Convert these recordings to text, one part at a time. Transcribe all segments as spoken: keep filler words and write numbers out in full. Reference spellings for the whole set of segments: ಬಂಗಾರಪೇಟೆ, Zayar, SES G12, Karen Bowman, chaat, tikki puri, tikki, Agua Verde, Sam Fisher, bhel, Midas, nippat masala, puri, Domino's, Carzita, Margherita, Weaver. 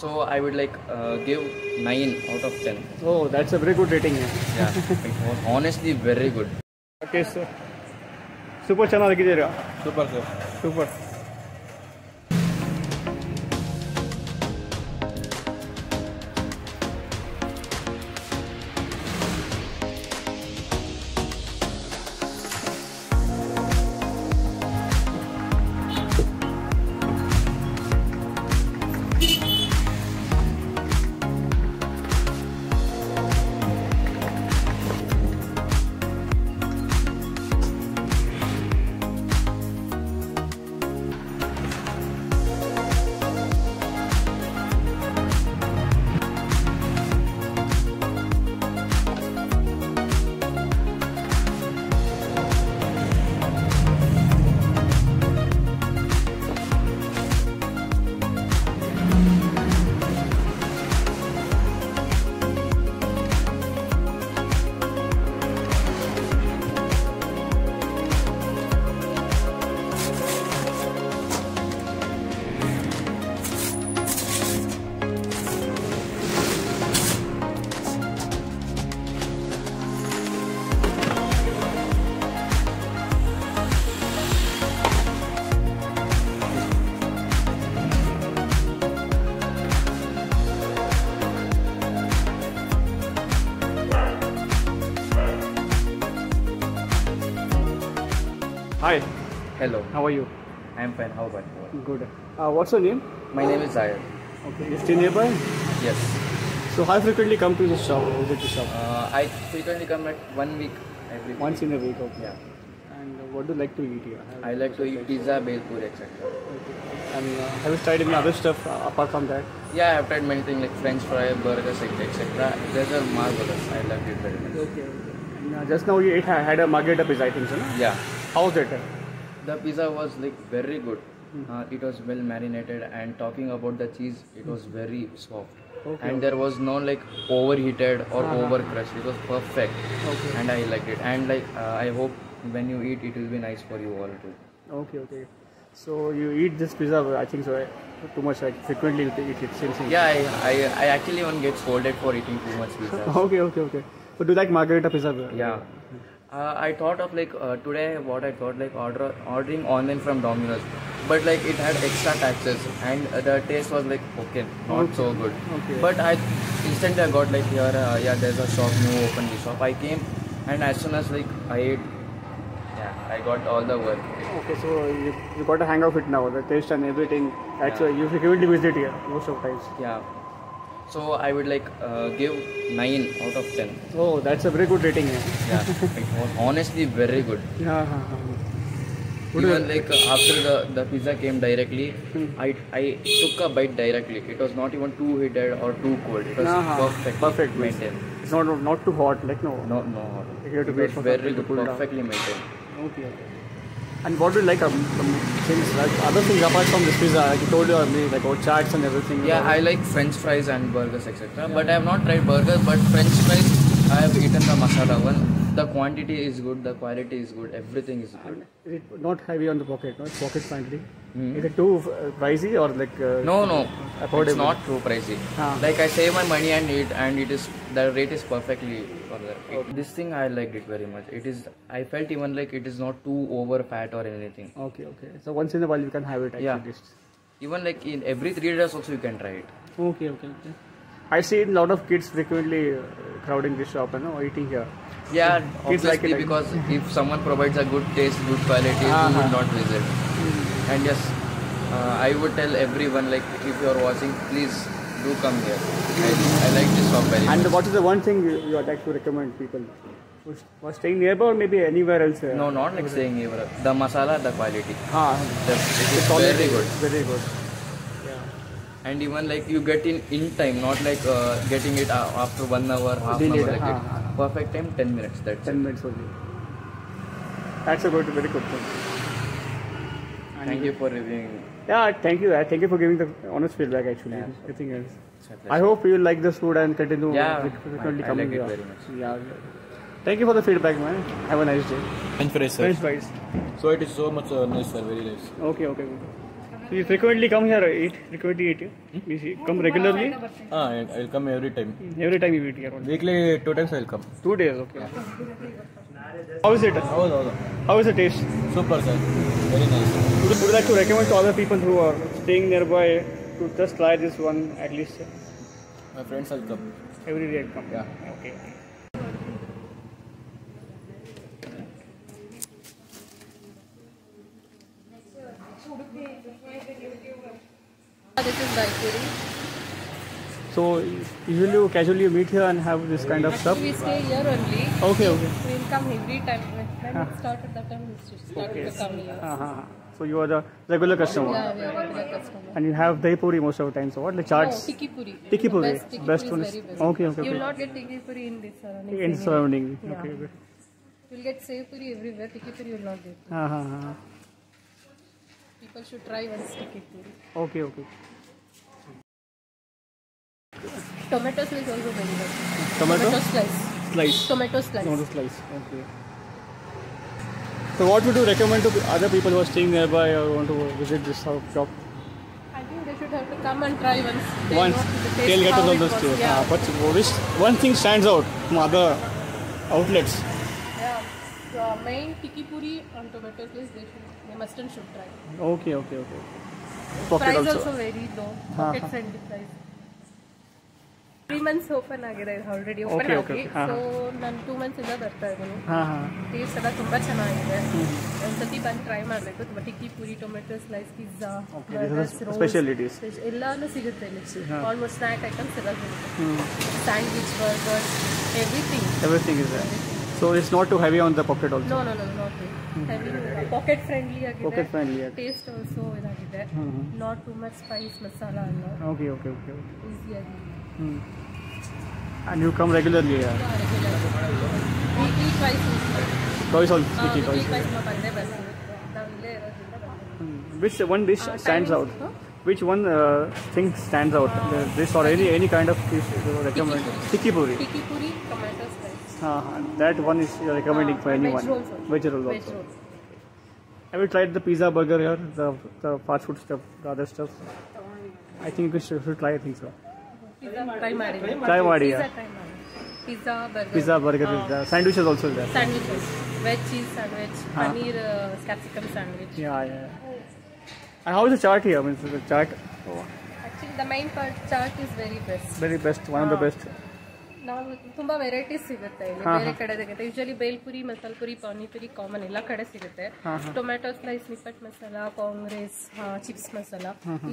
So I would like uh, give nine out of ten. Oh, that's a very good rating. Yeah, it was honestly very good. Okay, sir. Super channel. Super, sir. Super. Hi. Hello. How are you? I am fine. How about you? Good. Uh, what's your name? My name is Zayar. Okay. You stay nearby? Yes. So how frequently come to the shop? Visit the shop? Uh, I frequently come like one week. Every week. Once in a week. Okay. Yeah. And what do you like to eat here? I, I like to eat like pizza, bhel puri, et cetera. Okay. And uh, have you tried any other stuff uh, apart from that? Yeah, I have tried many things like French fry, burgers, et cetera. These are marvelous. I love it very much. Okay. And, uh, just now you ate, had a Margherita pizza, I think, so, no? Yeah. How was it? The pizza was like very good. Mm. Uh, it was well marinated, and talking about the cheese, it mm. was very soft. Okay. And there was no like overheated or ah, over crushed. It was perfect. Okay. And I liked it. And like uh, I hope when you eat, it will be nice for you all too. Okay, okay. So you eat this pizza, I think so. Right? Too much, like frequently you eat it. Same thing. Yeah, I, I, I actually even get scolded for eating too much pizza. Okay, okay, okay. So do you like Margherita pizza? Yeah. Uh, I thought of like uh, today what I thought like order ordering online from Domino's, but like it had extra taxes and uh, the taste was like okay, not okay. so good. Okay. But I instantly I got like here uh, yeah there's a shop new open the shop. I came and as soon as like I ate, yeah I got all the work. Okay, so you, you got a hang of it now, the taste and everything. Actually, yeah. You frequently visit here most of times. Yeah. So I would like uh, give nine out of ten. Oh, that's a very good rating. Yeah, it was honestly very good. Yeah. Even like uh, after the, the pizza came directly, hmm. I, I took a bite directly. It was not even too heated or too cold. It was uh-huh. perfectly Perfect. maintained. It's not not too hot, like no. No, no hot. You have to wait for very good, to perfectly down. maintained. Okay, okay. And what do you like um, things, like other things apart from this pizza? Like you told you earlier, like all chats and everything. Yeah, I like French fries and burgers, et cetera. Yeah. But I have not tried burgers, but French fries, I have eaten the masala one. The quantity is good, the quality is good, everything is good. Is it not heavy on the pocket, not pocket friendly? Mm-hmm. Is it too pricey or like? Uh, no, no, affordable? It's not too pricey. Ah. Like I save my money and eat, and it is the rate is perfectly. Okay. This thing I liked it very much. It is I felt even like it is not too over fat or anything. Okay, okay. So once in a while you can have it actually. Yeah. Even like in every three days also you can try it. Okay, okay, okay. I see a lot of kids frequently crowding this shop and you know, eating here. Yeah, so kids like it because if someone provides a good taste, good quality, uh-huh. you would not visit. Mm. And yes, uh, I would tell everyone like if you are watching, please. Do come here. I, I like this shop very much. And what is the one thing you, you would like to recommend people? For staying nearby or maybe anywhere else? Uh, no, not like staying nearby. The masala, the quality. Ah, the, it is very good. Very good. Yeah. And even like you get in in time, not like uh, getting it after one hour, half an hour. Like ah, it. Ah, perfect time, ten minutes. That's ten it. minutes only. That's a good, very good point. Thank you for reviewing. Yeah, thank you. Thank you for giving the honest feedback actually. Yeah, Nothing else. I hope you like this food and continue yeah, frequently I, I coming like it very much. Yeah. Thank you for the feedback, man. Have a nice day. French fries, sir. French fries. So it is so much uh, nice, sir. Very nice. Okay, okay. So you frequently come here, eat, frequently eat here? Hmm? You come regularly? Ah, and I'll come every time. Every time you eat here? Weekly, two times I'll come. Two days, okay. How is it? How is it? How is the taste? Super, sir. Very nice. Would you like to recommend to other people who are staying nearby to just try this one at least? My friends will come. Every day I'll come? Yeah. Okay. This is like puri. So usually you casually meet here and have this kind of Actually, stuff? We stay here only. Okay, okay. We'll come every time. When huh. it started that time, we started okay. to come here. Uh -huh. So you are the regular customer? Yeah, we are regular customer. And you have dahi puri most of the time, so what? Like charts? No, tikki puri. Tikki puri. Best, tikki best puri one is very best. Okay, okay. You will okay. not get tikki puri in this surrounding. In surrounding. Yeah. Okay, okay. You will get sev puri everywhere, tikki puri you will not get. Uh -huh. People should try once tikki puri. Okay, okay. Tomato slice also very good. Tomato? Tomato slice. Slice. Tomato slice. Tomato slice. Okay. So what would you recommend to other people who are staying nearby or want to visit this shop? I think they should have to come and try once. They once. The they'll get to know this too. Yeah. Ah, but which one thing stands out from other outlets? Yeah. So main tikki puri and tomato slice they should, they must and should try. Okay, okay, okay. Pocket price also. also very low. Pocket friendly price. Three months open agide already open okay, okay, okay. So nan two months inda barta idenu ha ha taste ela ತುಂಬಾ ಚೆನ್ನಾಗಿದೆ ಒಂದ್ಸತಿ ಬಂದು try ಮಾಡಬೇಕು ತುಂಬಾ tikki puri tomato slice pizza specialities ಎಲ್ಲಾನು ಸಿಗುತ್ತೆ ಇಲ್ಲಿ almost snack items ಎಲ್ಲ ಸಿಗುತ್ತೆ sandwich burger everything everything is there so it's not too heavy on the pocket also no no no not heavy pocket friendly agide pocket friendly taste also ಇದಾಗಿದೆ not too much spice masala ಅಲ್ಲ okay okay okay easy agide Hmm. And you come regularly here? Yeah, regularly. Weekly twice also. Twice also? Weekly twice. Hmm. Which one dish uh, stands out? Huh? Which one uh, thing stands out? Uh, this or any any kind of dish you recommend? Tikki puri. Tikki puri, tomato slice. Ah, that one is you're recommending uh, for anyone. Veg rolls also. Veg rolls also. Veg rolls. Have you tried the pizza burger here? The, the fast food stuff, the other stuff? I think we should, should try, I think so. Try mari. Try mari. Pizza, pizza burger. Pizza burger uh, is there. Sandwiches also there. Sandwiches. Veg cheese sandwich. Ah. Paneer uh, capsicum sandwich. Yeah, yeah. And how is the chart here? I mean, the chart. Oh. Actually, the main part chart is very best. Very best. One ah. of the best. Now, ತುಂಬಾ varieties ಸಿಗುತ್ತೆ ಇಲ್ಲಿ ಬೇರೆ ಕಡೆದಕ್ಕಿಂತ usually bhelpuri masala puri panipuri common ಎಲ್ಲ ಕಡೆ ಸಿಗುತ್ತೆ tomato slice nippat masala congress chips masala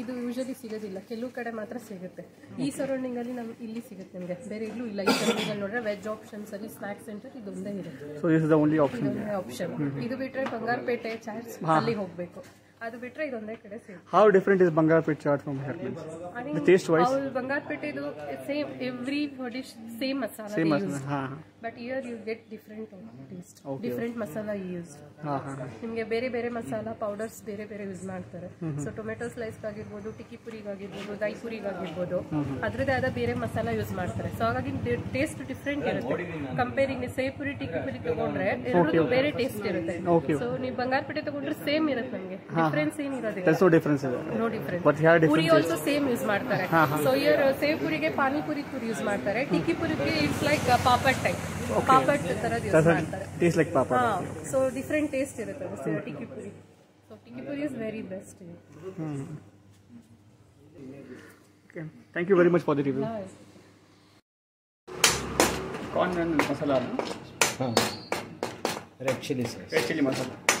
ಇದು usually ಸಿಗೋದಿಲ್ಲ ಕೆಲವು ಕಡೆ ಮಾತ್ರ ಸಿಗುತ್ತೆ ಈ ಸರೌಂಡಿಂಗ್ ಅಲ್ಲಿ ನಮ್ ಇಲ್ಲಿ ಸಿಗುತ್ತೆ ನಿಮಗೆ ಬೇರೆ ಎಲ್ಲೂ ಇಲ್ಲ ಈ ಸರೌಂಡಿಂಗ್ ಅಲ್ಲಿ ನೋಡ್ರೆ ವೆಜ್ ಆಪ್ಷನ್ಸ್ ಅಲ್ಲಿ ಸ್ನಾಕ್ ಸೆಂಟರ್ ಇದೊಂದೇ ಇರುತ್ತೆ so this is the only option option ಇದು ಬಿಟ್ರೆ ಬಂಗಾರಪೇಟೆ ಚಾಟ್ಸ್ ಅಲ್ಲಿ ಹೋಗಬೇಕು ಅದು ಬಿಟ್ರೆ ಇದೊಂದೇ ಕಡೆ ಸಿಗುತ್ತೆ how different is ಬಂಗಾರಪೇಟೆ chaat from here means the taste wise all ಬಂಗಾರಪೇಟೆ ಇದು same every dish same masala same masala but here you get different taste different masala use ಹಾ ಹಾ ನಿಮಗೆ ಬೇರೆ ಬೇರೆ ಮಸಾಲಾ ಪೌಡರ್ಸ್ ಬೇರೆ ಬೇರೆ ಯೂಸ್ ಮಾಡ್ತಾರೆ ಸೊ ಟೊಮೆಟೊ ಸ್ಲೈಸ್ ಆಗಿರ್ಬೋದು ಟಿಕ್ಕಿ ಪುರಿಗೆ ಆಗಿರ್ಬೋದು ದಹಿ ಪುರಿಗೆ ಆಗಿರ್ಬೋದು ಅದರದೇ ಆದ ಬೇರೆ ಮಸಾಲಾ ಯೂಸ್ ಮಾಡ್ತಾರೆ ಸೊ ಹಾಗಾಗಿ ಟೇಸ್ಟ್ ಡಿಫರೆಂಟ್ ಇರುತ್ತೆ ಕಂಪೇರಿಂಗ್ ಸೇವ್ ಪುರಿ ಟಿಕ್ಕಿ ಪುರಿ ತಗೊಂಡ್ರೆ ಎರಡು ಬೇರೆ ಟೇಸ್ಟ್ ಇರುತ್ತೆ ಸೊ ನೀವು ಬಂಗಾರಪೇಟೆ ತಗೊಂಡ್ರೆ ಸೇಮ್ ಇರುತ್ತೆ ನಮಗೆ Difference in it. There's no difference in it. No difference. But here difference. Puri also same use ಮಾಡ್ತಾರೆ. So here ಸೇವ್ ಪುರಿಗೆ ಪಾನಿ ಪುರಿ ಪುರಿ ಯೂಸ್ ಮಾಡ್ತಾರೆ. ಟಿಕ್ಕಿ ಪುರಿಗೆ it's like papad type. Papad ತರ ಯೂಸ್ ಮಾಡ್ತಾರೆ. Taste like papad. ಹಾ. So different taste ಇರುತ್ತೆ ಅಷ್ಟೇ ಟಿಕ್ಕಿ Puri. So tikki Puri is very best. Hmm. Okay. Thank you very much for the review. Corn and masala. ಹಾ. Red chili sauce. Red chili masala.